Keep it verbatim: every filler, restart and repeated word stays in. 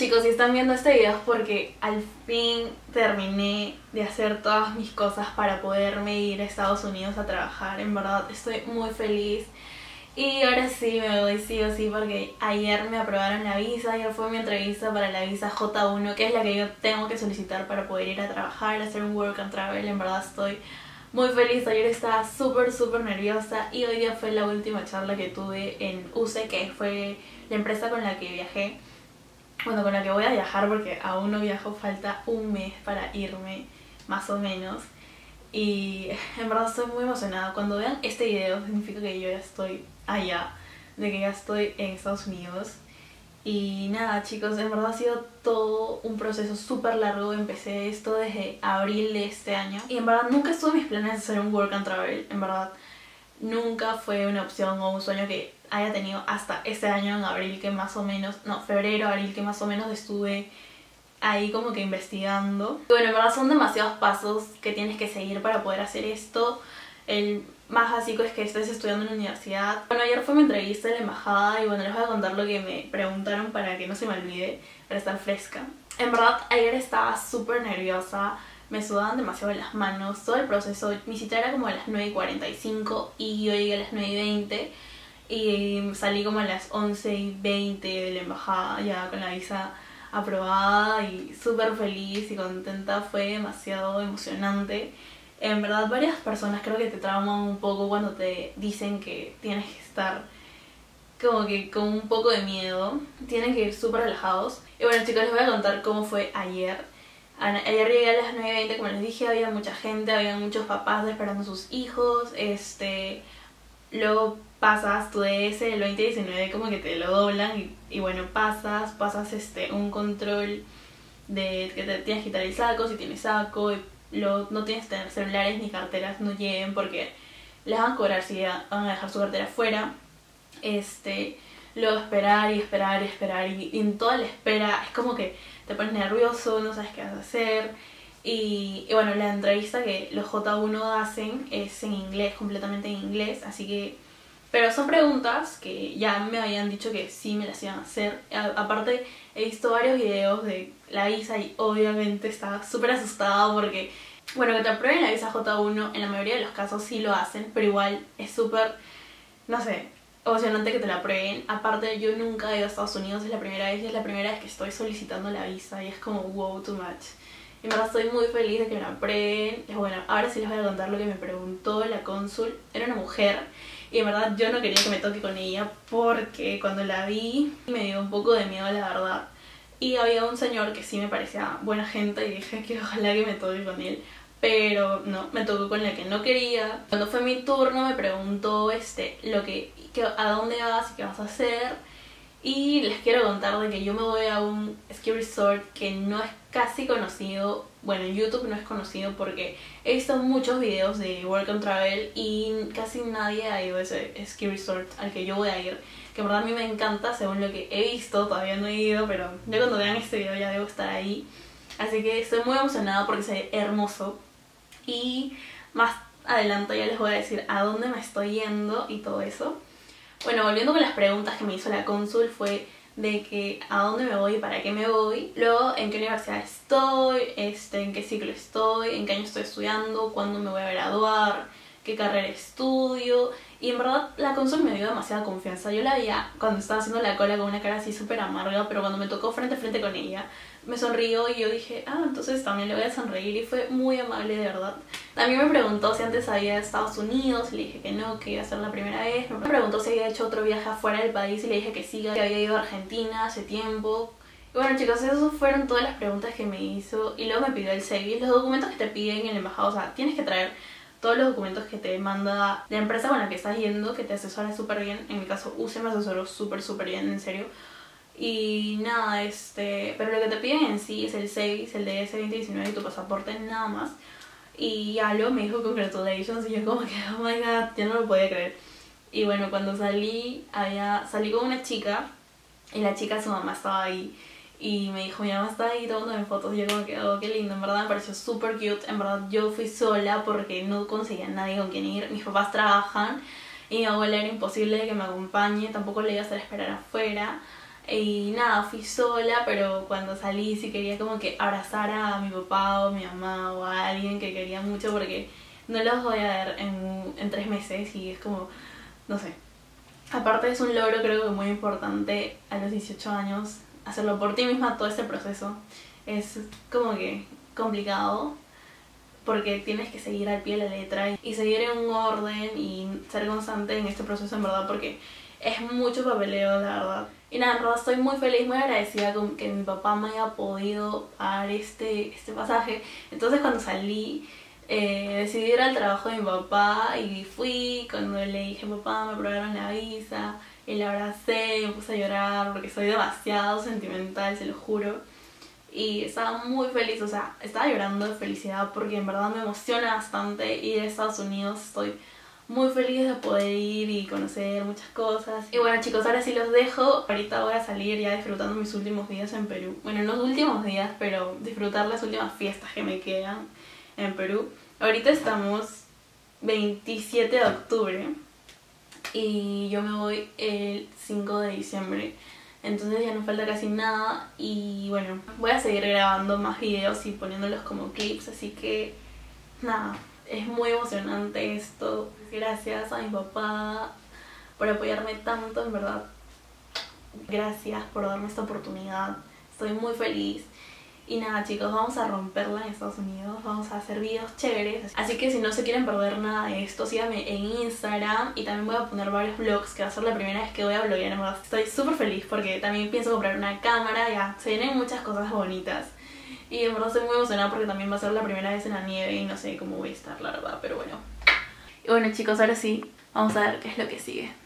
chicos, si están viendo este video es porque al fin terminé de hacer todas mis cosas para poderme ir a Estados Unidos a trabajar. En verdad estoy muy feliz. Y ahora sí me voy sí o sí porque ayer me aprobaron la visa, ayer fue mi entrevista para la visa J uno, que es la que yo tengo que solicitar para poder ir a trabajar, hacer un work and travel. En verdad estoy muy feliz, ayer estaba súper súper nerviosa y hoy día fue la última charla que tuve en U C E, que fue la empresa con la que viajé, bueno, con la que voy a viajar porque aún no viajo, falta un mes para irme más o menos. Y en verdad estoy muy emocionada. Cuando vean este video significa que yo ya estoy allá, de que ya estoy en Estados Unidos. Y nada chicos, en verdad ha sido todo un proceso súper largo. Empecé esto desde abril de este año y en verdad nunca estuve en mis planes de hacer un work and travel. En verdad nunca fue una opción o un sueño que haya tenido hasta este año en abril, que más o menos, no, febrero, abril, que más o menos estuve ahí como que investigando. Bueno, en verdad son demasiados pasos que tienes que seguir para poder hacer esto. El más básico es que estés estudiando en la universidad. Bueno, ayer fue mi entrevista en la embajada y bueno, les voy a contar lo que me preguntaron para que no se me olvide, para estar fresca. En verdad ayer estaba súper nerviosa, me sudaban demasiado las manos, todo el proceso. Mi cita era como a las nueve y cuarenta y cinco y yo llegué a las nueve y veinte y salí como a las once y veinte de la embajada ya con la visa aprobada y súper feliz y contenta. Fue demasiado emocionante. En verdad varias personas creo que te trauman un poco cuando te dicen que tienes que estar como que con un poco de miedo, tienen que ir súper relajados. Y bueno chicos, les voy a contar cómo fue ayer. Ayer llegué a las nueve y veinte, como les dije, había mucha gente, había muchos papás esperando a sus hijos. Este, luego pasas tu D S el veinte diecinueve, como que te lo doblan y, y bueno, pasas, pasas este un control de que te tienes que quitar el saco, si tienes saco, y luego no tienes que tener celulares ni carteras, no lleven porque les van a cobrar si ya van a dejar su cartera fuera. Este, luego esperar y esperar y esperar y, y en toda la espera es como que te pones nervioso, no sabes qué vas a hacer. Y, y bueno, la entrevista que los J uno hacen es en inglés, completamente en inglés, así que... Pero son preguntas que ya me habían dicho que sí me las iban a hacer. A aparte he visto varios videos de la visa y obviamente estaba súper asustada porque... Bueno, que te aprueben la visa J uno en la mayoría de los casos sí lo hacen, pero igual es súper, no sé, emocionante que te la aprueben. Aparte yo nunca he ido a Estados Unidos, es la primera vez y es la primera vez que estoy solicitando la visa y es como wow, too much. Y en verdad estoy muy feliz de que me la aprueben. Bueno, ahora sí les voy a contar lo que me preguntó la cónsul. Era una mujer. Y en verdad yo no quería que me toque con ella porque cuando la vi me dio un poco de miedo, la verdad. Y había un señor que sí me parecía buena gente y dije que ojalá que me toque con él. Pero no, me tocó con la que no quería. Cuando fue mi turno me preguntó este, lo que, que, a dónde vas y qué vas a hacer. Y les quiero contar de que yo me voy a un ski resort que no es casi conocido. Bueno, en YouTube no es conocido porque he visto muchos videos de work and travel y casi nadie ha ido a ese ski resort al que yo voy a ir. Que en verdad a mí me encanta, según lo que he visto, todavía no he ido, pero ya cuando vean este video ya debo estar ahí. Así que estoy muy emocionada porque se ve hermoso. Y más adelante ya les voy a decir a dónde me estoy yendo y todo eso. Bueno, volviendo con las preguntas que me hizo la cónsul fue de que a dónde me voy y para qué me voy, luego en qué universidad estoy, este, en qué ciclo estoy, en qué año estoy estudiando, cuándo me voy a graduar, qué carrera estudio. Y en verdad la cónsul me dio demasiada confianza. Yo la veía cuando estaba haciendo la cola con una cara así súper amarga, pero cuando me tocó frente a frente con ella me sonrió y yo dije, ah, entonces también le voy a sonreír, y fue muy amable de verdad. También me preguntó si antes había ido a Estados Unidos, le dije que no, que iba a ser la primera vez. Me preguntó si había hecho otro viaje afuera del país y le dije que sí, que había ido a Argentina hace tiempo. Y bueno chicos, esas fueron todas las preguntas que me hizo. Y luego me pidió el SEVIS, los documentos que te piden en la embajada, o sea, tienes que traer todos los documentos que te manda la empresa con la que estás yendo, que te asesora súper bien. En mi caso U C E me asesoró súper súper bien, en serio. Y nada, este... pero lo que te piden en sí es el SEVIS, el D S veinte diecinueve y tu pasaporte, nada más. Y ya luego me dijo congratulations y yo como que oh my god, ya no lo podía creer. Y bueno, cuando salí, había... salí con una chica y la chica, su mamá estaba ahí. Y me dijo, mi mamá está ahí tomándome fotos. Y yo como que, oh, qué lindo. En verdad me pareció súper cute. En verdad yo fui sola porque no conseguía nadie con quien ir. Mis papás trabajan y mi abuela era imposible que me acompañe. Tampoco le iba a hacer esperar afuera. Y nada, fui sola, pero cuando salí sí quería como que abrazar a mi papá o mi mamá o a alguien que quería mucho, porque no los voy a ver en, en tres meses y es como, no sé. Aparte es un logro, creo que muy importante a los dieciocho años, hacerlo por ti misma todo este proceso. Es como que complicado porque tienes que seguir al pie de la letra y seguir en un orden y ser constante en este proceso, en verdad, porque es mucho papeleo, la verdad. Y nada, en verdad estoy muy feliz, muy agradecida con que mi papá me haya podido pagar este, este pasaje. Entonces cuando salí, eh, decidí ir al trabajo de mi papá y fui. Cuando le dije, papá, me aprobaron la visa, y le abracé y me puse a llorar porque soy demasiado sentimental, se lo juro. Y estaba muy feliz, o sea, estaba llorando de felicidad porque en verdad me emociona bastante ir a Estados Unidos. Estoy muy feliz de poder ir y conocer muchas cosas. Y bueno, chicos, ahora sí los dejo. Ahorita voy a salir ya disfrutando mis últimos días en Perú. Bueno, no los últimos días, pero disfrutar las últimas fiestas que me quedan en Perú. Ahorita estamos veintisiete de octubre y yo me voy el cinco de diciembre. Entonces ya no falta casi nada y bueno, voy a seguir grabando más videos y poniéndolos como clips. Así que nada, es muy emocionante esto. Gracias a mi papá por apoyarme tanto, en verdad. Gracias por darme esta oportunidad. Estoy muy feliz. Y nada, chicos, vamos a romperla en Estados Unidos. Vamos a hacer videos chéveres. Así que si no se quieren perder nada de esto, síganme en Instagram. Y también voy a poner varios vlogs, que va a ser la primera vez que voy a vloguear, en verdad. Estoy súper feliz porque también pienso comprar una cámara. Ya, se vienen muchas cosas bonitas. Y en verdad estoy muy emocionada porque también va a ser la primera vez en la nieve y no sé cómo voy a estar, la verdad, pero bueno. Y bueno, chicos, ahora sí, vamos a ver qué es lo que sigue.